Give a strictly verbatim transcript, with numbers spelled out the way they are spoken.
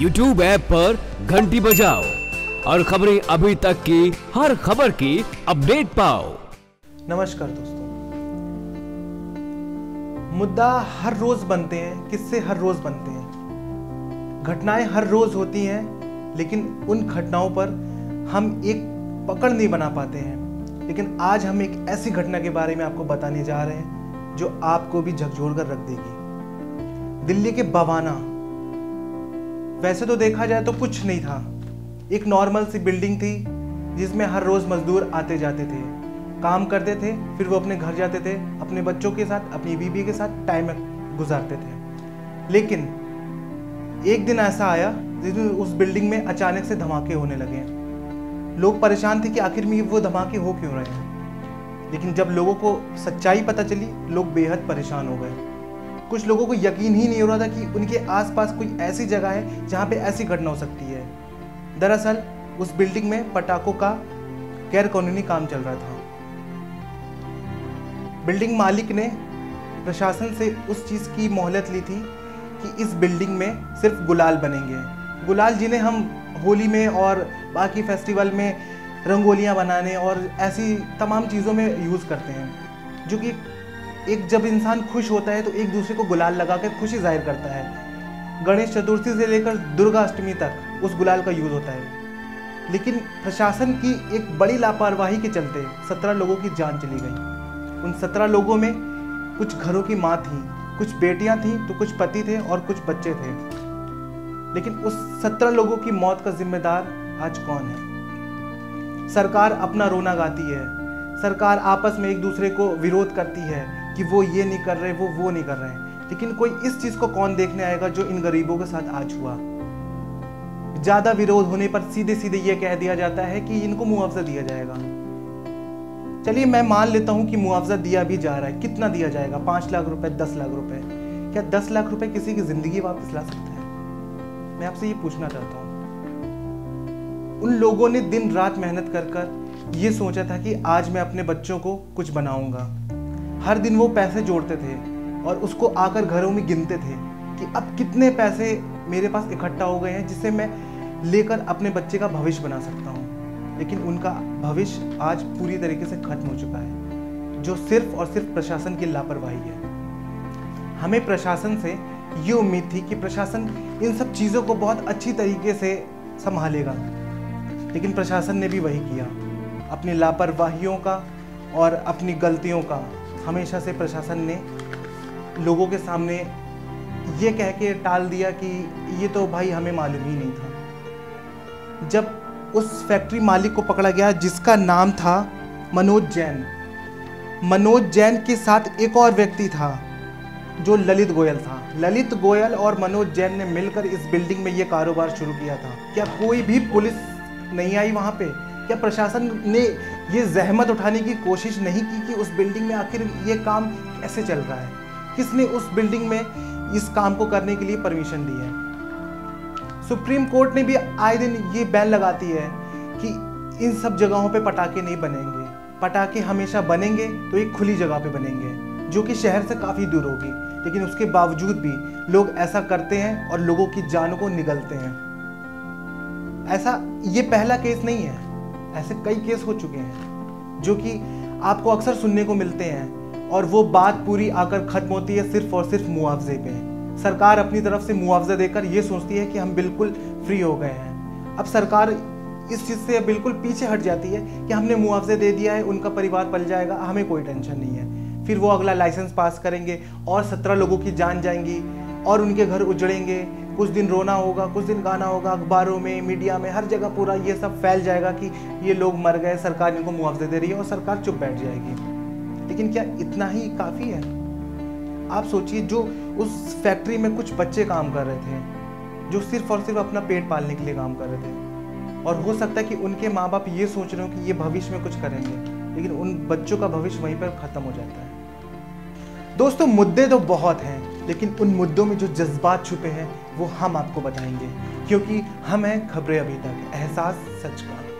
YouTube app पर घंटी बजाओ और खबरें अभी तक की हर खबर की अपडेट पाओ। नमस्कार दोस्तों, मुद्दा हर रोज बनते हैं, किस्से हर रोज बनते हैं, घटनाएं हर रोज होती हैं, लेकिन उन घटनाओं पर हम एक पकड़ नहीं बना पाते हैं। लेकिन आज हम एक ऐसी घटना के बारे में आपको बताने जा रहे हैं जो आपको भी झकझोर कर रख देगी। दिल्ली के बवाना, वैसे तो देखा जाए तो कुछ नहीं था, एक नॉर्मल सी बिल्डिंग थी जिसमें हर रोज़ मजदूर आते जाते थे, काम करते थे, फिर वो अपने घर जाते थे, अपने बच्चों के साथ, अपनी बीबी के साथ टाइम गुजारते थे। लेकिन एक दिन ऐसा आया जिसमें उस बिल्डिंग में अचानक से धमाके होने लगे। लोग परेशान थे कि आखिर में वो धमाके हो क्यों रहे हैं, लेकिन जब लोगों को सच्चाई पता चली, लोग बेहद परेशान हो गए। कुछ लोगों को यकीन ही नहीं हो रहा था कि उनके आसपास कोई ऐसी जगह है जहाँ पे ऐसी घटना हो सकती है। दरअसल उस बिल्डिंग में पटाखों का गैर कानूनी काम चल रहा था। बिल्डिंग मालिक ने प्रशासन से उस चीज़ की मोहलत ली थी कि इस बिल्डिंग में सिर्फ गुलाल बनेंगे। गुलाल जिन्हें हम होली में और बाकी फेस्टिवल में रंगोलियाँ बनाने और ऐसी तमाम चीज़ों में यूज़ करते हैं, जो कि एक जब इंसान खुश होता है तो एक दूसरे को गुलाल लगा कर खुशी जाहिर करता है। गणेश चतुर्थी से लेकर दुर्गा अष्टमी तक उस गुलाल का यूज़ होता है। लेकिन प्रशासन की एक बड़ी लापरवाही के चलते सत्रह लोगों की जान चली गई। उन सत्रह लोगों में कुछ घरों की माँ थी, कुछ बेटियाँ थीं, तो कुछ पति थे और कुछ बच्चे थे। लेकिन उस सत्रह लोगों की मौत का जिम्मेदार आज कौन है? सरकार अपना रोना गाती है, सरकार आपस में एक दूसरे को विरोध करती है कि वो ये नहीं कर रहे, वो वो नहीं कर रहे हैं। लेकिन कोई इस चीज़ को कौन देखने आएगा जो इन गरीबों के साथ आज हुआ? ज़्यादा विरोध होने पर सीधे सीधे ये कह दिया जाता है कि इनको मुआवजा दिया जाएगा। चलिए मैं मान लेता हूँ कि मुआवजा दिया भी जा रहा है। कितना दिया जाएगा? पाँच लाख रुपए, दस लाख रुपए। क्या दस लाख रुपए किसी की जिंदगी वापस ला सकता है? मैं आपसे ये पूछना चाहता हूँ। उन लोगों ने दिन रात मेहनत कर कर ये सोचा था कि आज मैं अपने बच्चों को कुछ बनाऊंगा। हर दिन वो पैसे जोड़ते थे और उसको आकर घरों में गिनते थे कि अब कितने पैसे मेरे पास इकट्ठा हो गए हैं जिससे मैं लेकर अपने बच्चे का भविष्य बना सकता हूँ। लेकिन उनका भविष्य आज पूरी तरीके से खत्म हो चुका है, जो सिर्फ और सिर्फ प्रशासन की लापरवाही है। हमें प्रशासन से ये उम्मीद थी कि प्रशासन इन सब चीज़ों को बहुत अच्छी तरीके से संभालेगा, लेकिन प्रशासन ने भी वही किया। अपनी लापरवाहियों का और अपनी गलतियों का हमेशा से प्रशासन ने लोगों के सामने ये कह के टाल दिया कि ये तो भाई हमें मालूम ही नहीं था। जब उस फैक्ट्री मालिक को पकड़ा गया, जिसका नाम था मनोज जैन, मनोज जैन के साथ एक और व्यक्ति था जो ललित गोयल था। ललित गोयल और मनोज जैन ने मिलकर इस बिल्डिंग में ये कारोबार शुरू किया था। क्या कोई भी पुलिस नहीं आई वहाँ पे? क्या प्रशासन ने ये जहमत उठाने की कोशिश नहीं की कि उस बिल्डिंग में आखिर ये काम कैसे चल रहा है? किसने उस बिल्डिंग में इस काम को करने के लिए परमिशन दी है? सुप्रीम कोर्ट ने भी आए दिन ये बैन लगाती है कि इन सब जगहों पे पटाखे नहीं बनेंगे। पटाखे हमेशा बनेंगे तो एक खुली जगह पे बनेंगे, जो कि शहर से काफ़ी दूर होगी। लेकिन उसके बावजूद भी लोग ऐसा करते हैं और लोगों की जान को निगलते हैं। ऐसा ये पहला केस नहीं है, ऐसे कई केस हो चुके हैं जो कि आपको अक्सर सुनने को मिलते हैं, और वो बात पूरी आकर खत्म होती है सिर्फ और सिर्फ मुआवजे पे। सरकार अपनी तरफ से मुआवजा देकर ये सोचती है कि हम बिल्कुल फ्री हो गए हैं। अब सरकार इस चीज़ से बिल्कुल पीछे हट जाती है कि हमने मुआवजे दे दिया है, उनका परिवार पल जाएगा, हमें कोई टेंशन नहीं है। फिर वो अगला लाइसेंस पास करेंगे और सत्रह लोगों की जान जाएंगी और उनके घर उजड़ेंगे। कुछ दिन रोना होगा, कुछ दिन गाना होगा, अखबारों में, मीडिया में, हर जगह पूरा ये सब फैल जाएगा कि ये लोग मर गए, सरकार इनको मुआवजा दे रही है, और सरकार चुप बैठ जाएगी। लेकिन क्या इतना ही काफ़ी है? आप सोचिए, जो उस फैक्ट्री में कुछ बच्चे काम कर रहे थे, जो सिर्फ और सिर्फ अपना पेट पालने के लिए काम कर रहे थे, और हो सकता है कि उनके माँ बाप ये सोच रहे हो कि ये भविष्य में कुछ करेंगे, लेकिन उन बच्चों का भविष्य वहीं पर ख़त्म हो जाता है। दोस्तों, मुद्दे तो बहुत हैं, लेकिन उन मुद्दों में जो जज्बात छुपे हैं वो हम आपको बताएंगे, क्योंकि हम हैं खबरें अभी तक, एहसास सच का।